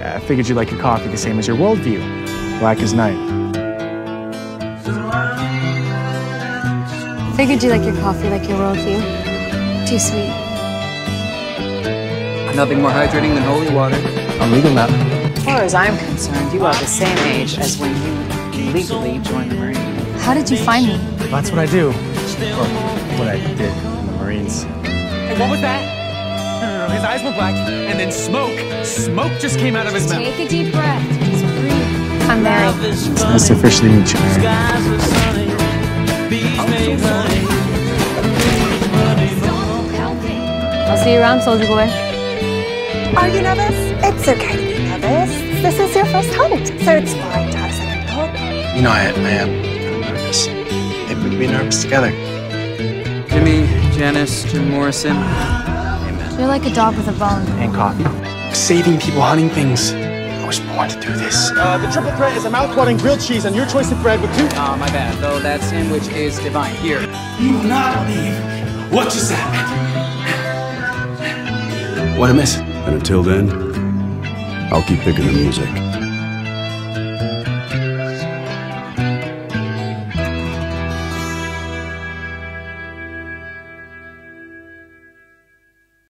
I figured you like your coffee the same as your worldview. Black as night. I figured you like your coffee like your worldview. Too sweet. Nothing more hydrating than holy water. I'm legal now. As far as I'm concerned, you are the same age as when you legally joined the Marines. How did you find me? Well, that's what I do. Or what I did in the Marines. And what was that? His eyes were black, and then smoke just came out of his mouth. Take a deep breath. Just breathe. I'm married. It's nice to officially meet you, Mary. I'll see you around, soldier boy. Are you nervous? It's okay to be nervous. This is your first hunt, so it's fine to have second thought. You know, I am kind of nervous. Maybe we can be nervous together. Jimmy, Janice, Jim Morrison. You're like a dog with a bone. And coffee. Saving people, hunting things. I was born to do this. The triple threat is a mouth-watering grilled cheese and your choice of bread with two. Oh, my bad. Though that sandwich is divine. Here. You will not believe what just happened. What a miss. And until then, I'll keep picking the music.